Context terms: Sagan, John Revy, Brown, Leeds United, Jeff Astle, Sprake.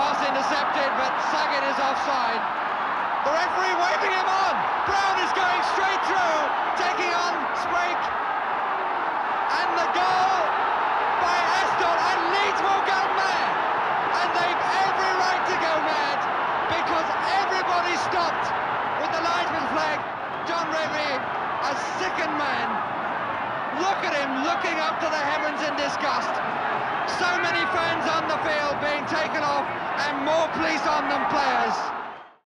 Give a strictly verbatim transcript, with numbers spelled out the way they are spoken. Pass intercepted, but Sagan is offside. The referee waving him on. Brown is going straight through, taking on Sprake. And the goal by Astle, and Leeds will go mad. And they've every right to go mad because everybody stopped with the linesman flag. John Revy, a sickened man. Look at him looking up to the heavens in disgust. So many fans on the field being taken off and more police on than players.